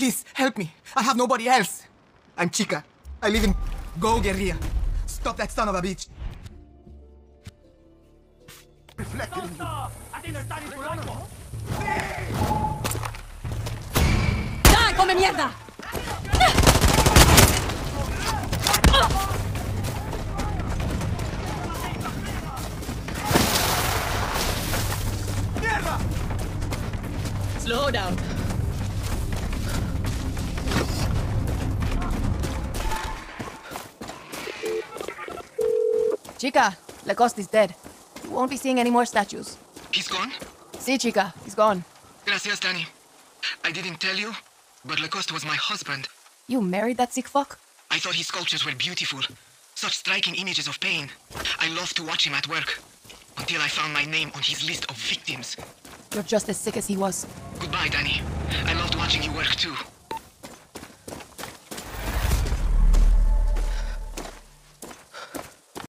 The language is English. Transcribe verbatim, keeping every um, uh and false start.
Please, help me. I have nobody else. I'm Chica. I live in Go Guerrilla. Stop that son of a bitch. Reflected in ¡Da, come mierda! Slow down. Chica, Lacoste is dead. You won't be seeing any more statues. He's gone? Si, Chica, he's gone. Gracias, Danny. I didn't tell you, but Lacoste was my husband. You married that sick fuck? I thought his sculptures were beautiful. Such striking images of pain. I loved to watch him at work. Until I found my name on his list of victims. You're just as sick as he was. Goodbye, Danny. I loved watching you work, too.